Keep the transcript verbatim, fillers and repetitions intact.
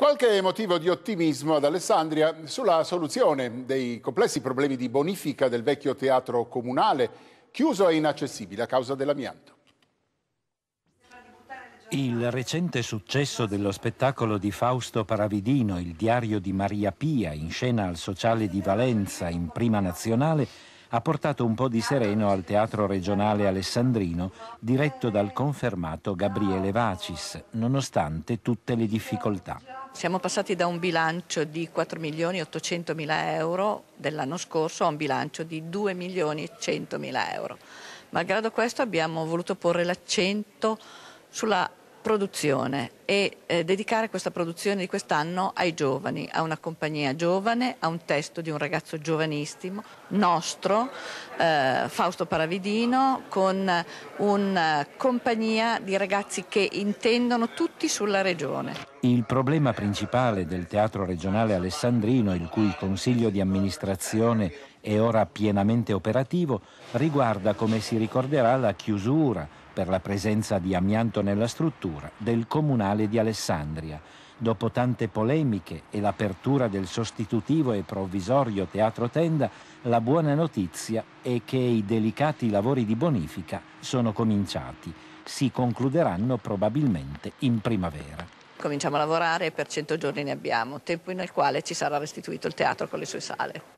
Qualche motivo di ottimismo ad Alessandria sulla soluzione dei complessi problemi di bonifica del vecchio teatro comunale, chiuso e inaccessibile a causa dell'amianto. Il recente successo dello spettacolo di Fausto Paravidino, Il diario di Maria Pia, in scena al Sociale di Valenza in Prima Nazionale, ha portato un po' di sereno al Teatro Regionale Alessandrino, diretto dal confermato Gabriele Vacis, nonostante tutte le difficoltà. Siamo passati da un bilancio di quattro milioni ottocentomila euro dell'anno scorso a un bilancio di due milioni centomila euro. Malgrado questo abbiamo voluto porre l'accento sulla produzione e eh, dedicare questa produzione di quest'anno ai giovani, a una compagnia giovane, a un testo di un ragazzo giovanissimo nostro, eh, Fausto Paravidino, con una compagnia di ragazzi che intendono tutti sulla regione. Il problema principale del Teatro Regionale Alessandrino, il cui Consiglio di amministrazione è ora pienamente operativo, riguarda, come si ricorderà, la chiusura per la presenza di amianto nella struttura del Comunale di Alessandria. Dopo tante polemiche e l'apertura del sostitutivo e provvisorio Teatro Tenda, la buona notizia è che i delicati lavori di bonifica sono cominciati. Si concluderanno probabilmente in primavera. Cominciamo a lavorare e per cento giorni ne abbiamo, tempo nel quale ci sarà restituito il teatro con le sue sale.